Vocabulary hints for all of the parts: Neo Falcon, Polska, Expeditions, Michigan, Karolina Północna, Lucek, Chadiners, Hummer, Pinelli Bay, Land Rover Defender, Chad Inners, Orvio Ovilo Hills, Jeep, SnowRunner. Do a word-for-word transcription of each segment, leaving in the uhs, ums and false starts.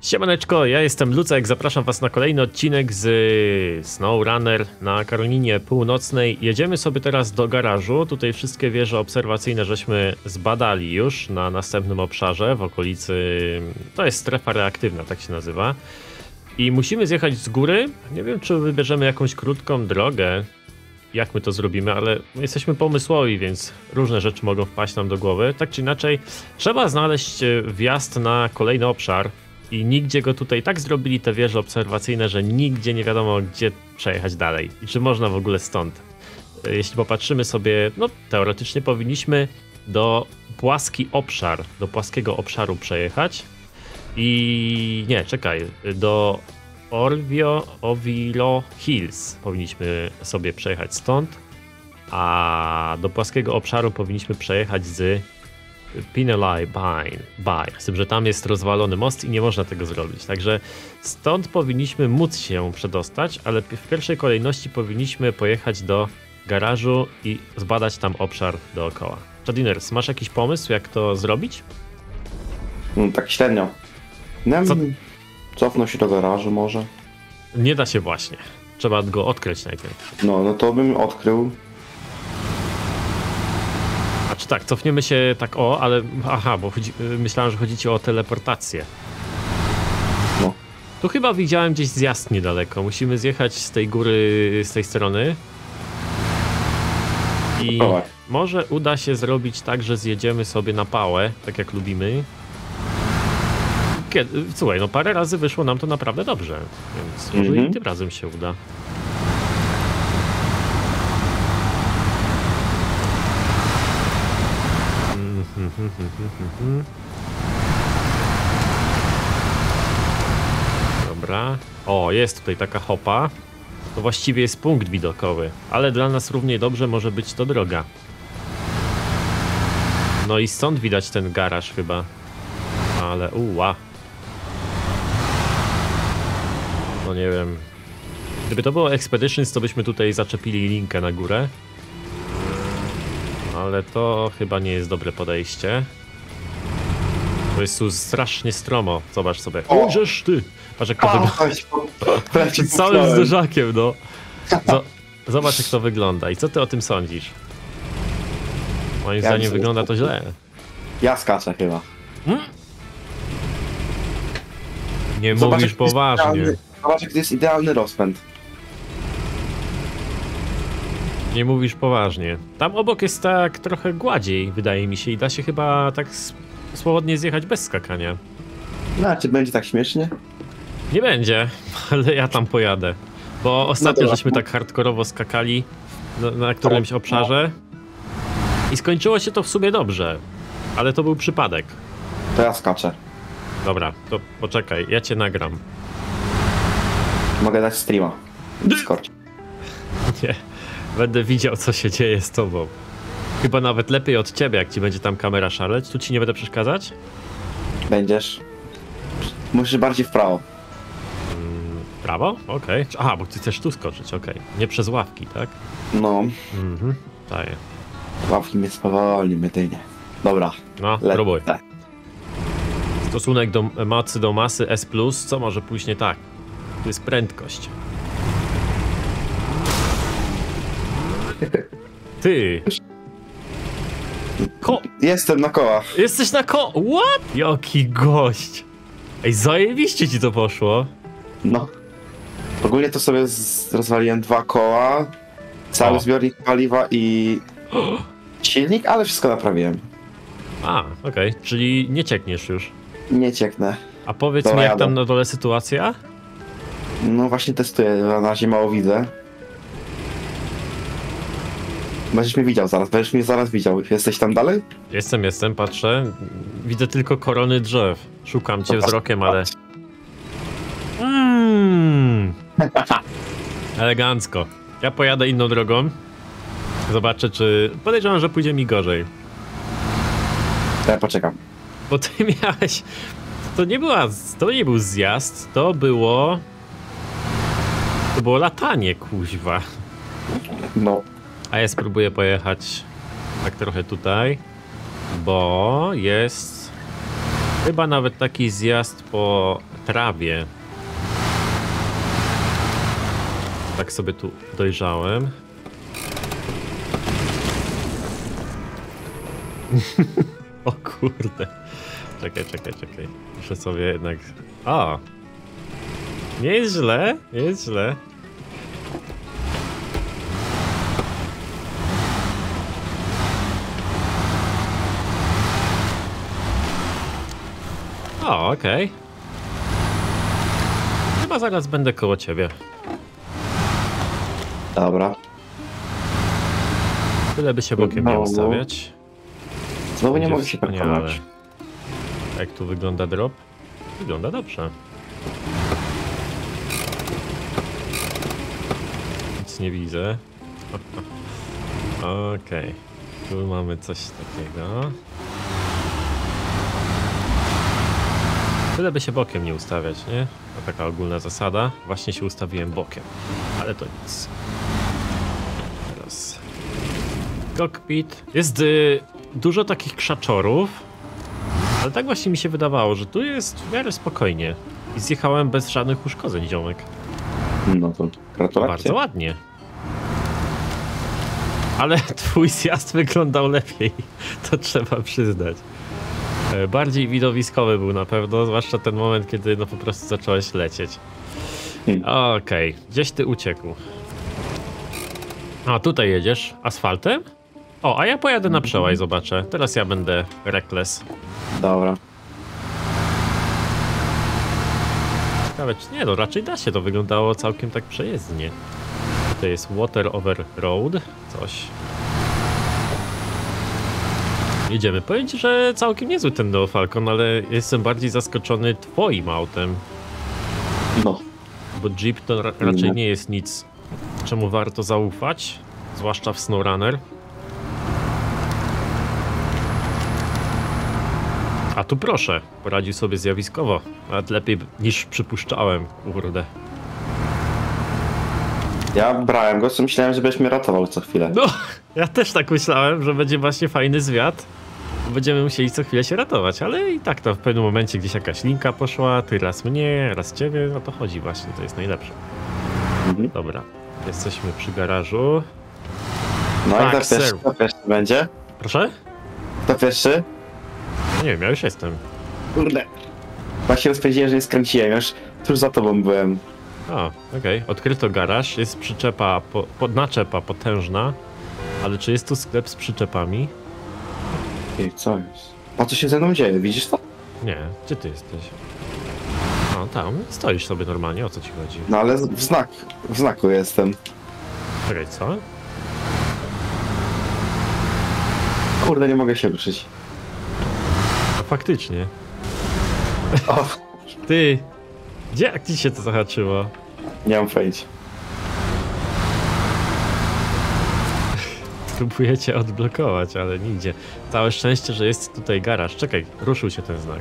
Siemaneczko, ja jestem Lucek, zapraszam was na kolejny odcinek z SnowRunner na Karolinie Północnej. Jedziemy sobie teraz do garażu, tutaj wszystkie wieże obserwacyjne żeśmy zbadali już na następnym obszarze w okolicy, to jest strefa reaktywna, tak się nazywa. I musimy zjechać z góry, nie wiem czy wybierzemy jakąś krótką drogę, jak my to zrobimy, ale my jesteśmy pomysłowi, więc różne rzeczy mogą wpaść nam do głowy. Tak czy inaczej trzeba znaleźć wjazd na kolejny obszar. I nigdzie go tutaj tak zrobili te wieże obserwacyjne, że nigdzie nie wiadomo gdzie przejechać dalej i czy można w ogóle stąd. Jeśli popatrzymy sobie, no teoretycznie powinniśmy do płaski obszar, do płaskiego obszaru przejechać i nie, czekaj, do Orvio Ovilo Hills powinniśmy sobie przejechać stąd, a do płaskiego obszaru powinniśmy przejechać z Pinelli Bay, z tym, że tam jest rozwalony most i nie można tego zrobić. Także stąd powinniśmy móc się przedostać, ale w pierwszej kolejności powinniśmy pojechać do garażu i zbadać tam obszar dookoła. Chadiners, masz jakiś pomysł, jak to zrobić? No, tak średnio. Nem, Co? Cofnę się do garażu może. Nie da się właśnie. Trzeba go odkryć najpierw. No, no to bym odkrył. Tak, cofniemy się tak o, ale aha, bo chodzi, myślałem, że chodzi ci o teleportację. No. Tu chyba widziałem gdzieś zjazd niedaleko. Musimy zjechać z tej góry, z tej strony. I o, może uda się zrobić tak, że zjedziemy sobie na pałę, tak jak lubimy. Kiedy, słuchaj, no parę razy wyszło nam to naprawdę dobrze, więc może mm-hmm. i tym razem się uda. Dobra. O, jest tutaj taka hopa. To właściwie jest punkt widokowy, ale dla nas równie dobrze może być to droga. No i stąd widać ten garaż chyba. Ale uła. No nie wiem. Gdyby to było Expeditions, to byśmy tutaj zaczepili linkę na górę. Ale to chyba nie jest dobre podejście. To jest tu strasznie stromo. Zobacz sobie. O, żeż ty! Patrz jak to wygląda. Przed całym zderzakiem, no. Zobacz jak to wygląda. I co ty o tym sądzisz? Moim zdaniem wygląda to źle. Ja skaczę chyba. Hmm? Nie mówisz poważnie. Zobacz jak to jest idealny rozpęd. Nie mówisz poważnie. Tam obok jest tak trochę gładziej, wydaje mi się, i da się chyba tak swobodnie zjechać bez skakania. No, czy będzie tak śmiesznie? Nie będzie, ale ja tam pojadę. Bo ostatnio no żeśmy tak hardkorowo skakali na, na którymś obszarze i skończyło się to w sumie dobrze, ale to był przypadek. To ja skaczę. Dobra, to poczekaj, ja cię nagram. Mogę dać streama w Discordzie. Nie. Będę widział, co się dzieje z tobą. Chyba nawet lepiej od ciebie, jak ci będzie tam kamera szaleć. Tu ci nie będę przeszkadzać? Będziesz. Musisz bardziej w prawo. Mm, prawo? Okej. Okay. Aha, bo ty chcesz tu skoczyć, okej. Okay. Nie przez ławki, tak? No. Mhm, daję. Ławki mnie spowolniły, ty nie. Dobra. No, próbuj. Stosunek do mocy do masy S plus, co może pójść nie tak? To jest prędkość. Ty! Ko Jestem na kołach. Jesteś na ko... What? Jaki gość! Ej, zajebiście ci to poszło. No. Ogólnie to sobie rozwaliłem dwa koła, cały o. zbiornik paliwa i silnik, ale wszystko naprawiłem. A, okej. Okay. Czyli nie ciekniesz już. Nie cieknę. A powiedz Dojadę. mi, jak tam na dole sytuacja? No właśnie testuję, na razie mało widzę. Będziesz mnie widział zaraz, będziesz mnie zaraz widział. Jesteś tam dalej? Jestem, jestem, patrzę. Widzę tylko korony drzew. Szukam cię wzrokiem, ale... Mm. Elegancko. Ja pojadę inną drogą. Zobaczę, czy... Podejrzewam, że pójdzie mi gorzej. Ja poczekam. Bo ty miałeś... To nie była... To nie był zjazd, to było... To było latanie, kuźwa. No. A ja spróbuję pojechać tak trochę tutaj, bo jest chyba nawet taki zjazd po trawie. Tak sobie tu dojrzałem. O kurde. Czekaj, czekaj, czekaj. Muszę sobie jednak... A! Nie jest źle, nie jest źle. O, okej. Okay. Chyba zaraz będę koło ciebie. Dobra. Byleby się bokiem nie ustawiać. Znowu nie mogę się parkować. Jak tu wygląda drop? Wygląda dobrze. Nic nie widzę. Okej. Okay. Tu mamy coś takiego. Byleby się bokiem nie ustawiać, nie? To taka ogólna zasada. Właśnie się ustawiłem bokiem, ale to nic. Teraz... Cockpit. Jest y, dużo takich krzaczorów, ale tak właśnie mi się wydawało, że tu jest w miarę spokojnie. I zjechałem bez żadnych uszkodzeń, ziomek. No to gratulacje. Bardzo ładnie. Ale twój zjazd wyglądał lepiej, to trzeba przyznać. Bardziej widowiskowy był na pewno, zwłaszcza ten moment, kiedy no po prostu zacząłeś lecieć. Okej, okay. Gdzieś ty uciekł. A tutaj jedziesz asfaltem? O, a ja pojadę na przełaj, zobaczę. Teraz ja będę reckless. Dobra. Ciekawe, czy nie, no raczej da się, to wyglądało całkiem tak przejezdnie. Tutaj jest water over road, coś. Jedziemy. Powiem ci, że całkiem niezły ten Neo Falcon, ale jestem bardziej zaskoczony twoim autem. No. Bo Jeep to ra raczej nie jest nic, czemu warto zaufać, zwłaszcza w SnowRunner. A tu proszę, poradził sobie zjawiskowo, nawet lepiej niż przypuszczałem, kurde. Ja brałem go, myślałem, że będziesz mnie ratował co chwilę. No, ja też tak myślałem, że będzie właśnie fajny zwiat. Będziemy musieli co chwilę się ratować, ale i tak to w pewnym momencie gdzieś jakaś linka poszła, ty raz mnie, raz ciebie, no to chodzi właśnie, to jest najlepsze. Mhm. Dobra, jesteśmy przy garażu. No tak, i to pierwszy, to pierwszy będzie? Proszę? To pierwszy? No nie wiem, ja już jestem. Kurde, właśnie rozpędziłem, że nie skręciłem już, tuż za tobą byłem. O, okej. Okay. Odkryto garaż, jest przyczepa, po, po, naczepa potężna, ale czy jest tu sklep z przyczepami? Ej, co jest? A co się ze mną dzieje, widzisz to? Nie, gdzie ty jesteś? No tam, stoisz sobie normalnie, o co ci chodzi? No ale w, znak, w znaku jestem. Okej, co? Kurde, nie mogę się ruszyć. No, faktycznie. O. Ty! Gdzie, jak ci się to zahaczyło? Nie mam pojęcia. Próbujecie odblokować, ale nigdzie. Całe szczęście, że jest tutaj garaż. Czekaj, ruszył się ten znak.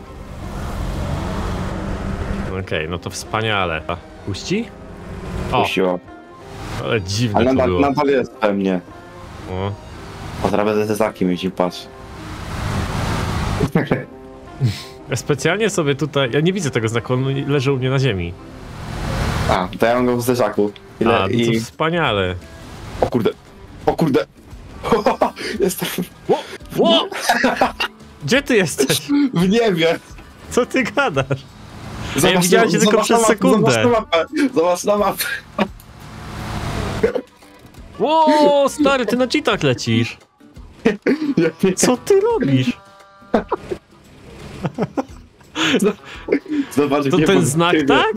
Okej, okay, no to wspaniale. Puści? O! Puściło. Ale dziwne ale to na, było. Ale nadal jest pewnie. O. Potrafię ze znakiem jeździć, patrz. Ja specjalnie sobie tutaj... Ja nie widzę tego znaku, on leży u mnie na ziemi. A, to ja mam go w zderzaku. Ile, A, to i... wspaniale. O kurde, o kurde. Jestem... Ło! Ło! Gdzie ty jesteś? W niebie. Co ty gadasz? Zobacz, ja widziałem cię tylko przez sekundę. Zobacz na mapę, zobacz na mapę. Ło, stary, ty na cheatach lecisz. Co ty robisz? Zobacz, to ten znak, tak?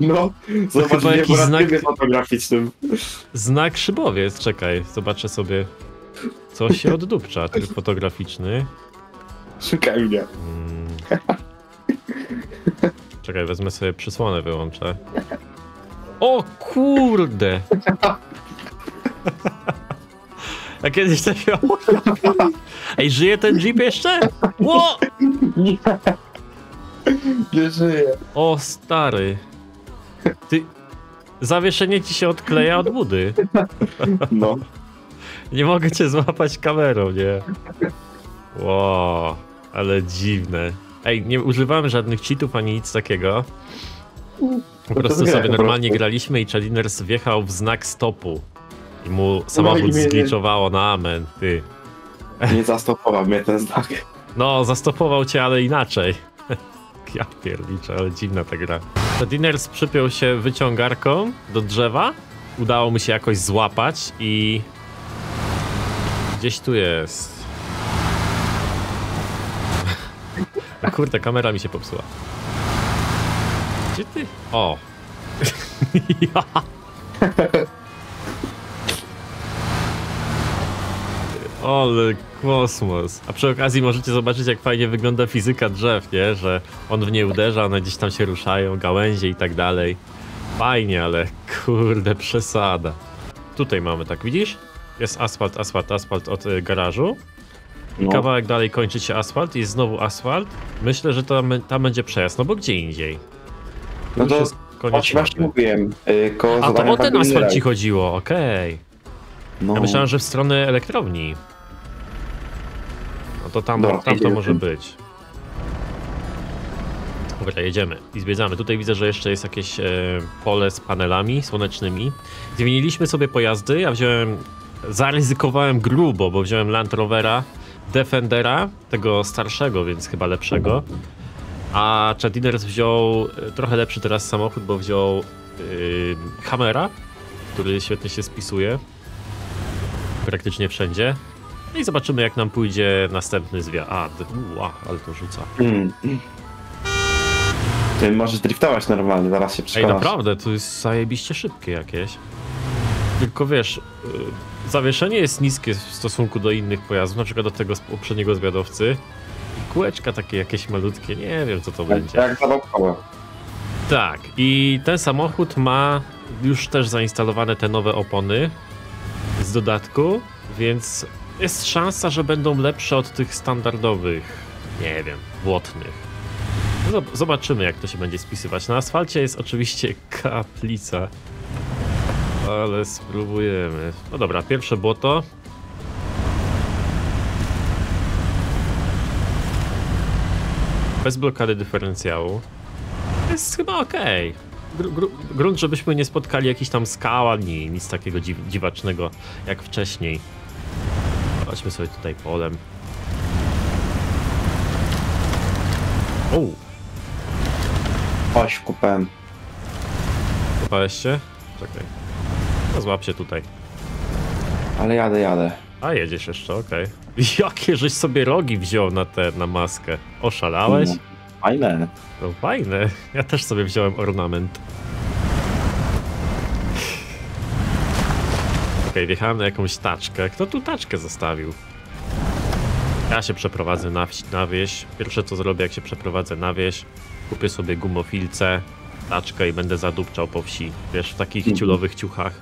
No, zobacz, nie jakiś znak fotograficznym. Znak szybowiec, czekaj, zobaczę sobie. Co się oddupcza, tryb fotograficzny. Szukaj mnie. Hmm. Czekaj, wezmę sobie przysłonę, wyłączę. O kurde! A kiedyś to się... Ej, żyje ten Jeep jeszcze? Ło! Nie. Nie żyje. O stary. Ty... Zawieszenie ci się odkleja od budy. No. Nie mogę cię złapać kamerą, nie? Ło, ale dziwne. Ej, nie używałem żadnych cheatów ani nic takiego. Po prostu sobie normalnie graliśmy i Chadiners wjechał w znak stopu. I mu samochód zgliczowało na amen, ty. Nie zastopował mnie ten znak. No, zastopował cię, ale inaczej. Ja pierniczę, ale dziwna ta gra. Chadiners przypiął się wyciągarką do drzewa. Udało mu się jakoś złapać i... Gdzieś tu jest. No kurde, kamera mi się popsuła. Gdzie ty? O! Ja. Ole kosmos. A przy okazji możecie zobaczyć, jak fajnie wygląda fizyka drzew, nie? Że on w nie uderza, one gdzieś tam się ruszają, gałęzie i tak dalej. Fajnie, ale kurde, przesada. Tutaj mamy, tak widzisz? Jest asfalt, asfalt, asfalt od y, garażu. No. Kawałek dalej kończy się asfalt i jest znowu asfalt. Myślę, że tam, tam będzie przejazd, no bo gdzie indziej. Tu no to właśnie mówiłem. Y, koło A to o ten asfalt ci chodziło, okej. Okay. No. Ja myślałem, że w stronę elektrowni. No to tam, no, tam to może być. Dobra, jedziemy i zwiedzamy. Tutaj widzę, że jeszcze jest jakieś e, pole z panelami słonecznymi. Zmieniliśmy sobie pojazdy, ja wziąłem... Zaryzykowałem grubo, bo wziąłem Land Rovera Defendera, tego starszego, więc chyba lepszego. A Chadiners wziął trochę lepszy teraz samochód, bo wziął yy, Hummera, który świetnie się spisuje praktycznie wszędzie. No i zobaczymy, jak nam pójdzie następny zwiat. A, ua, ale to rzuca. Mm. Ty możesz driftować normalnie, zaraz się przekonasz. Ej, naprawdę, to jest zajebiście szybkie jakieś. Tylko wiesz, zawieszenie jest niskie w stosunku do innych pojazdów, na przykład do tego poprzedniego zwiadowcy. I kółeczka takie jakieś malutkie, nie wiem co to będzie. Jak zabawkowe. Tak, i ten samochód ma już też zainstalowane te nowe opony z dodatku, więc jest szansa, że będą lepsze od tych standardowych, nie wiem, błotnych. Zobaczymy, jak to się będzie spisywać. Na asfalcie jest oczywiście kaplica. Ale spróbujemy. No dobra, pierwsze błoto. Bez blokady dyferencjału. Jest chyba okej. Okay. Gr gr grunt, żebyśmy nie spotkali jakichś tam skał, ani nic takiego dziw dziwacznego jak wcześniej. Chodźmy sobie tutaj polem. Oś, wkupałem. Kupałeś się? Czekaj. Złap się tutaj. Ale jadę, jadę. A jedziesz jeszcze, okej. Okay. Jakie żeś sobie rogi wziął na tę, na maskę. Oszalałeś? Mm, fajne. No fajne. Ja też sobie wziąłem ornament. Okej, okay, wjechałem na jakąś taczkę. Kto tu taczkę zostawił? Ja się przeprowadzę na, wsi, na wieś. Pierwsze co zrobię, jak się przeprowadzę na wieś, kupię sobie gumofilce, taczkę i będę zadupczał po wsi. Wiesz, w takich mm -hmm. ciulowych ciuchach.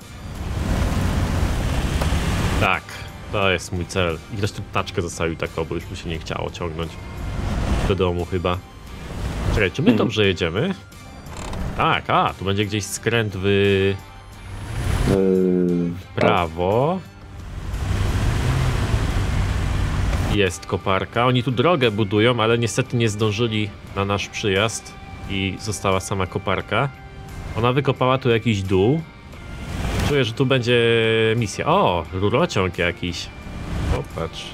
Tak, to jest mój cel. I zresztą taczkę zostawił taką, bo już mu się nie chciało ciągnąć do domu chyba. Czekaj, czy my dobrze jedziemy? Tak, a, tu będzie gdzieś skręt w... w prawo. Jest koparka. Oni tu drogę budują, ale niestety nie zdążyli na nasz przyjazd i została sama koparka. Ona wykopała tu jakiś dół. Czuję, że tu będzie misja. O, rurociąg jakiś. Popatrz.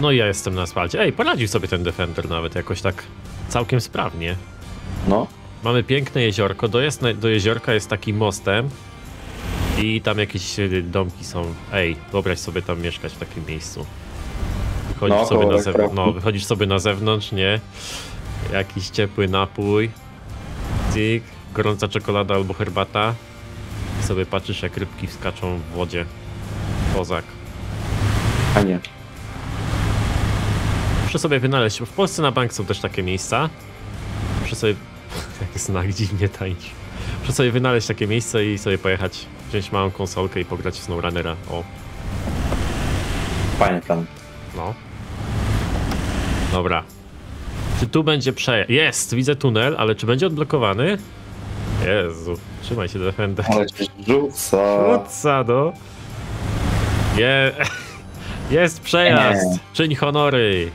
No i ja jestem na asfalcie. Ej, poradził sobie ten Defender nawet jakoś tak całkiem sprawnie. No. Mamy piękne jeziorko. Dojazd do jeziorka jest takim mostem. I tam jakieś domki są. Ej, wyobraź sobie tam mieszkać w takim miejscu. Wychodzisz, no, sobie na zewnątrz, no, wychodzisz sobie na zewnątrz, nie? Jakiś ciepły napój. Cyk, gorąca czekolada albo herbata. I sobie patrzysz, jak rybki wskaczą w wodzie. Kozak. A nie. Muszę sobie wynaleźć, bo w Polsce na bank są też takie miejsca. Muszę sobie... Jak znak dziwnie tańczy. Muszę sobie wynaleźć takie miejsce i sobie pojechać. Wziąć małą konsolkę i pograć w SnowRunnera. O. Fajny plan. No. Dobra. Czy tu będzie przejazd? Jest! Widzę tunel, ale czy będzie odblokowany? Jezu, trzymaj się, Defender. Ale rzuca. Rzuca, no. Je... Jest przejazd! Nie. Czyń honory!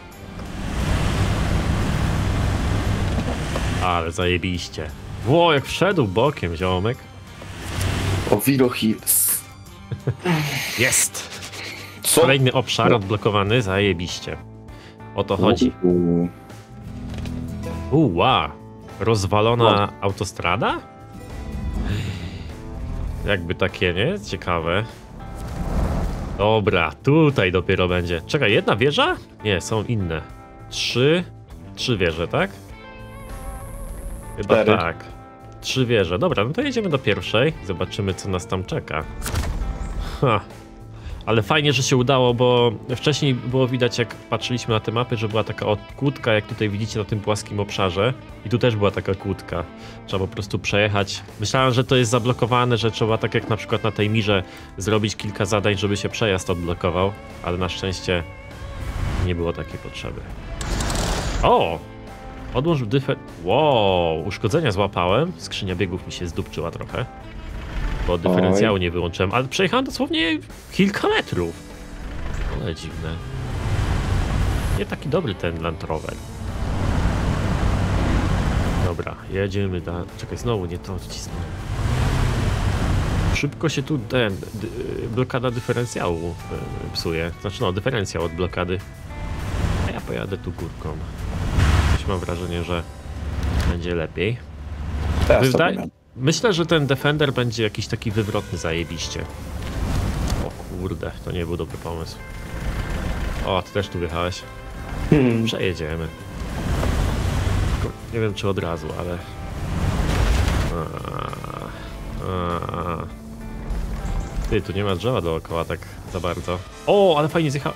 Ale zajebiście. Ło, jak wszedł bokiem, ziomek. Ovilo Hills. Jest! Co? Kolejny obszar odblokowany, zajebiście. O to chodzi. Uła! Rozwalona o. autostrada? Jakby takie, nie? Ciekawe. Dobra, tutaj dopiero będzie. Czekaj, jedna wieża? Nie, są inne. Trzy... Trzy wieże, tak? Chyba Cztery. tak. Trzy wieże. Dobra, no to jedziemy do pierwszej. Zobaczymy, co nas tam czeka. Ha. Ale fajnie, że się udało, bo wcześniej było widać, jak patrzyliśmy na te mapy, że była taka kłódka, jak tutaj widzicie na tym płaskim obszarze. I tu też była taka kłódka. Trzeba po prostu przejechać. Myślałem, że to jest zablokowane, że trzeba tak jak na przykład na tej mirze zrobić kilka zadań, żeby się przejazd odblokował. Ale na szczęście nie było takiej potrzeby. O! Odłóż dyfę... Wow! Uszkodzenia złapałem. Skrzynia biegów mi się zdupczyła trochę. Bo dyferencjału Oj. nie wyłączyłem, ale przejechałem dosłownie kilka metrów. Ale dziwne. Nie taki dobry ten Land Rover. Dobra, jedziemy dalej. Czekaj, znowu nie to odcisnąłem. Szybko się tu ten, dy, blokada dyferencjału psuje. Znaczy no, dyferencjał od blokady. A ja pojadę tu górką. Mam wrażenie, że będzie lepiej. Wydaje... Myślę, że ten Defender będzie jakiś taki wywrotny zajebiście. O kurde, to nie był dobry pomysł. O, ty też tu wjechałeś. Hmm. Przejedziemy. Nie wiem, czy od razu, ale... A, a. Ty, tu nie ma drzewa dookoła tak za bardzo. O, ale fajnie zjechał.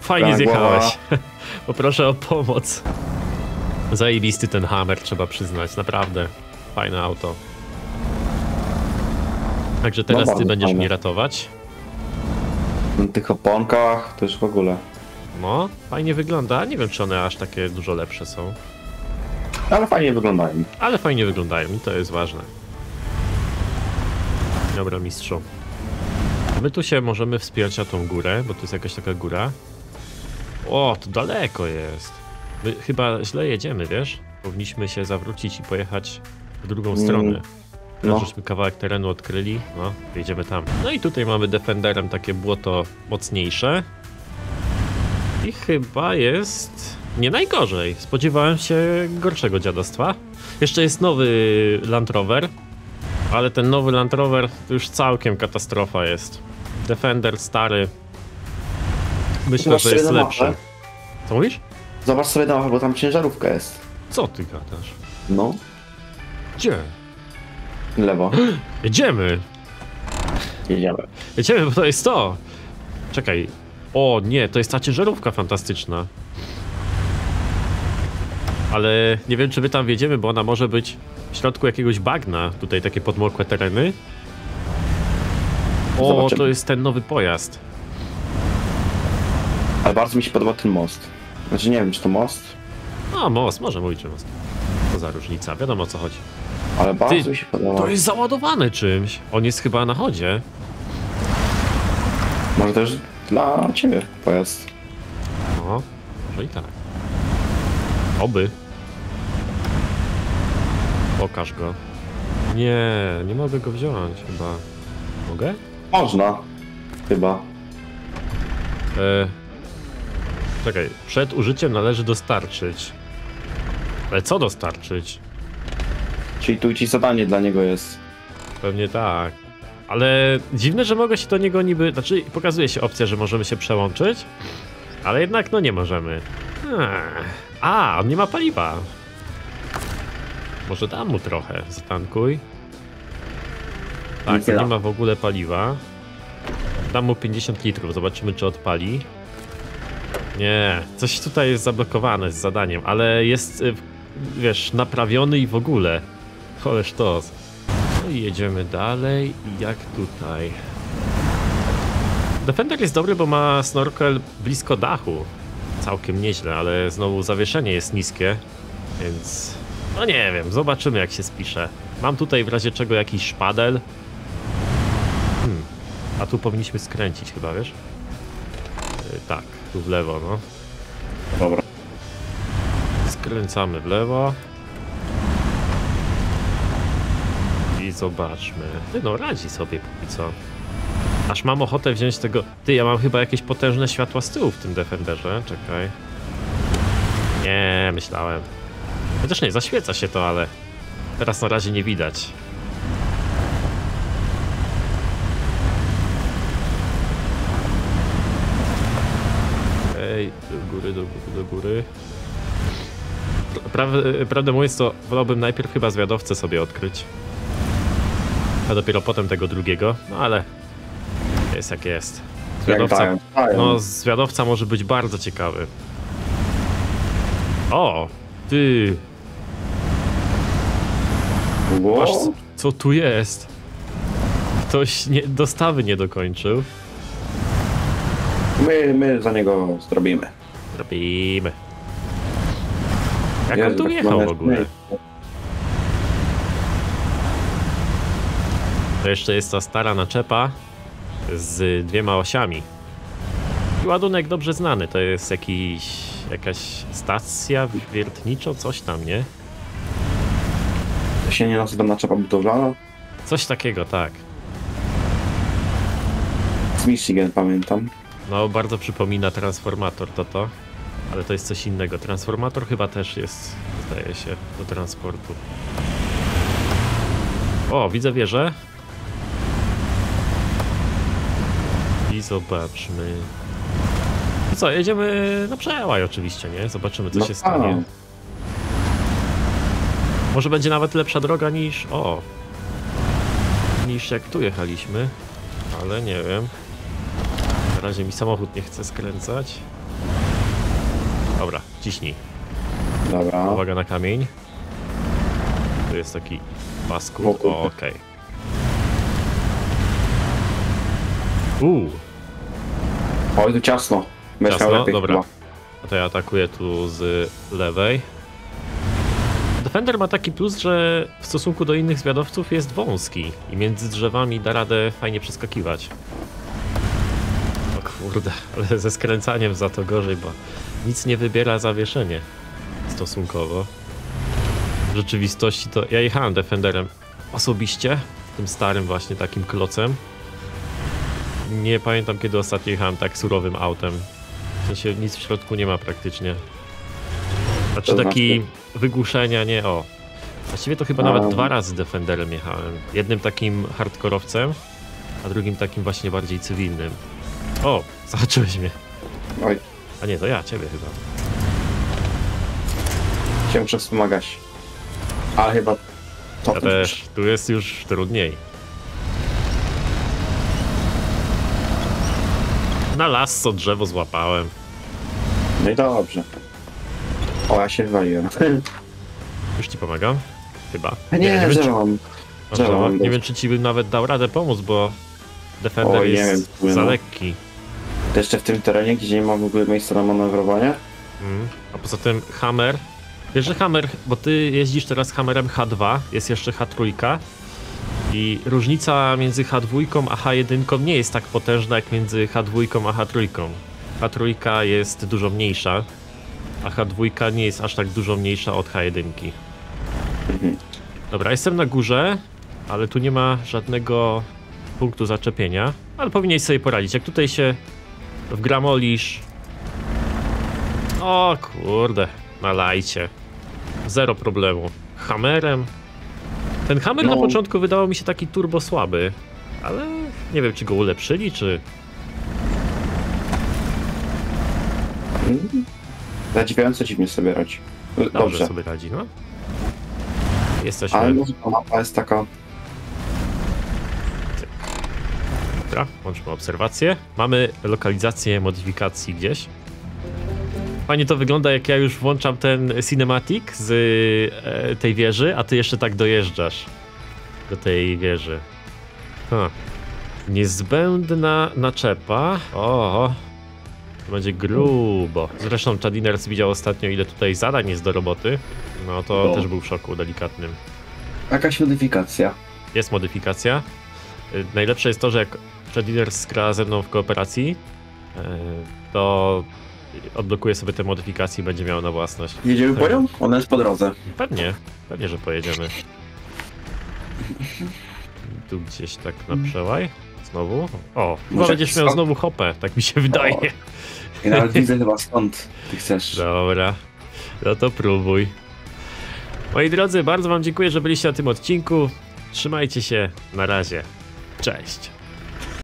Fajnie zjechałeś. Poproszę o pomoc. Zajebisty ten Hummer, trzeba przyznać, naprawdę. Fajne auto. Także teraz no ty będziesz fajne. mnie ratować. Na tych oponkach też w ogóle. No, fajnie wygląda. Nie wiem, czy one aż takie dużo lepsze są. Ale fajnie wyglądają. Ale fajnie wyglądają i to jest ważne. Dobra, mistrzu. My tu się możemy wspiąć na tą górę, bo tu jest jakaś taka góra. O, to daleko jest. My chyba źle jedziemy, wiesz? Powinniśmy się zawrócić i pojechać w drugą mm. stronę. No. Żeśmy kawałek terenu odkryli, no, jedziemy tam. No i tutaj mamy Defenderem takie błoto mocniejsze. I chyba jest nie najgorzej. Spodziewałem się gorszego dziadostwa. Jeszcze jest nowy Land Rover. Ale ten nowy Land Rover to już całkiem katastrofa jest. Defender stary. Myślę, Zobacz że jest lepszy. Mapę. Co mówisz? Zobacz sobie na mapę, bo tam ciężarówka jest. Co ty gadasz? No. Gdzie? Lewo. Jedziemy! Jedziemy. Jedziemy, bo to jest to! Czekaj. O nie, to jest ta ciężarówka fantastyczna. Ale nie wiem, czy my tam wjedziemy, bo ona może być w środku jakiegoś bagna. Tutaj takie podmokłe tereny. O, Zobaczymy. To jest ten nowy pojazd. Ale bardzo mi się podoba ten most. Znaczy nie wiem, czy to most? No most, może mówić, że most. Co za różnica, wiadomo o co chodzi. Ale bardzo Ty, mi się podoba. To jest załadowany czymś. On jest chyba na chodzie. Może też dla ciebie pojazd. No, może i tak. Oby. Pokaż go. Nie, nie mogę go wziąć chyba. Mogę? Można. Chyba. E... Czekaj, przed użyciem należy dostarczyć. Ale co dostarczyć? Czyli tu ci zadanie dla niego jest. Pewnie tak. Ale dziwne, że mogę się do niego niby... Znaczy pokazuje się opcja, że możemy się przełączyć. Ale jednak no nie możemy. Ech. A, on nie ma paliwa. Może dam mu trochę, zatankuj. Tak, nie ma w ogóle paliwa. Dam mu pięćdziesiąt litrów, zobaczymy czy odpali. Nie, coś tutaj jest zablokowane z zadaniem, ale jest, wiesz, naprawiony i w ogóle. Choleż to. No i jedziemy dalej, jak tutaj. Defender jest dobry, bo ma snorkel blisko dachu. Całkiem nieźle, ale znowu zawieszenie jest niskie, więc no nie wiem, zobaczymy jak się spisze. Mam tutaj w razie czego jakiś szpadel. Hmm. A tu powinniśmy skręcić chyba, wiesz? Tak, tu w lewo, no. Dobra. Skręcamy w lewo. I zobaczmy. Ty, no radzi sobie póki co. Aż mam ochotę wziąć tego... Ty, ja mam chyba jakieś potężne światła z tyłu w tym Defenderze. Czekaj. Nie, myślałem. Chociaż nie, zaświeca się to, ale... Teraz na razie nie widać. Ej, do góry, do góry, do góry. Praw, prawdę mówiąc, to wolałbym najpierw chyba zwiadowcę sobie odkryć. A dopiero potem tego drugiego, no ale... Jest jak jest. Zwiadowca, jak dają, dają. No, zwiadowca może być bardzo ciekawy. O! Ty! Wow. Masz, co tu jest? Ktoś nie, dostawy nie dokończył. My, my za niego zrobimy. Zrobimy. Jak on tu jechał w ogóle? To jeszcze jest ta stara naczepa z dwiema osiami. Ładunek dobrze znany, to jest jakiś, jakaś stacja wiertniczo, coś tam, nie? To się nie nazywa naczepa budowlana? Coś takiego, tak. Z Michigan pamiętam. No, bardzo przypomina transformator to to, ale to jest coś innego. Transformator chyba też jest, zdaje się, do transportu. O, widzę wieżę. I zobaczmy. I co, jedziemy na przełaj oczywiście, nie? Zobaczymy, co no, się stanie. Może będzie nawet lepsza droga niż... O! Niż jak tu jechaliśmy. Ale nie wiem. Na razie mi samochód nie chce skręcać. Dobra, ciśnij. Dobra. Uwaga na kamień. Tu jest taki pasku. O, okej. Uuu. Oj, tu ciasno. Ciasno? Lepiej, dobra. Chyba. A to ja atakuję tu z lewej. Defender ma taki plus, że w stosunku do innych zwiadowców jest wąski i między drzewami da radę fajnie przeskakiwać. O kurde, ale ze skręcaniem za to gorzej, bo nic nie wybiera zawieszenie stosunkowo. W rzeczywistości to... Ja jechałem Defenderem osobiście, tym starym właśnie takim klocem. Nie pamiętam, kiedy ostatnio jechałem tak surowym autem. W sensie nic w środku nie ma praktycznie. Znaczy taki wygłuszenia, nie o. Właściwie to chyba nawet um. dwa razy Defenderem jechałem. Jednym takim hardkorowcem, a drugim takim właśnie bardziej cywilnym. O, zahaczyłeś mnie. Oj. A nie, to ja, ciebie chyba. Chciałem przez wspomagać. Ale chyba to ja też. Tu jest już trudniej. Na las co drzewo złapałem. No i dobrze. O, ja się wywaliłem. Już ci pomagam? Chyba. Nie, nie, nie, drzewam. Czy... Drzewam. Nie wiem, czy ci bym nawet dał radę pomóc, bo Defender o, jest wiem, za lekki. To jeszcze w tym terenie, gdzie nie ma w ogóle miejsca na manewrowanie? Mm. A poza tym Hummer. Wiesz, że Hummer, bo ty jeździsz teraz Hummerem H dwa, jest jeszcze H trzy. I różnica między H dwa a H jeden nie jest tak potężna jak między H dwa a H trzy. H trzy jest dużo mniejsza, a H dwa nie jest aż tak dużo mniejsza od H jeden. Dobra, jestem na górze, ale tu nie ma żadnego punktu zaczepienia, ale powinieneś sobie poradzić. Jak tutaj się wgramolisz... O kurde, nalajcie. Zero problemu. Hummerem. Ten Hummer no. na początku wydawał mi się taki turbo słaby, ale nie wiem, czy go ulepszyli, czy... Zadziwiająco dziwnie sobie radzi. Dobrze. Dobrze sobie radzi, no. Jesteśmy... Ale może ta mapa jest taka... Dobra, łączmy obserwację. Mamy lokalizację modyfikacji gdzieś. Fajnie to wygląda, jak ja już włączam ten cinematic z e, tej wieży, a ty jeszcze tak dojeżdżasz do tej wieży. Ha. Niezbędna naczepa. O, to będzie grubo. Zresztą Chad Inners widział ostatnio, ile tutaj zadań jest do roboty. No to Bo. też był w szoku delikatnym. Jakaś modyfikacja. Jest modyfikacja. Najlepsze jest to, że jak Chad Inners gra ze mną w kooperacji, to odblokuje sobie te modyfikacje i będzie miał na własność. Jedziemy po nią? Ona jest po drodze. Pewnie, pewnie, że pojedziemy. Tu gdzieś tak na przełaj. Znowu. O, chyba będziesz miał znowu hopę, tak mi się wydaje. O, ja nawet widzę chyba stąd, ty chcesz. Dobra, no to próbuj. Moi drodzy, bardzo wam dziękuję, że byliście na tym odcinku. Trzymajcie się, na razie. Cześć.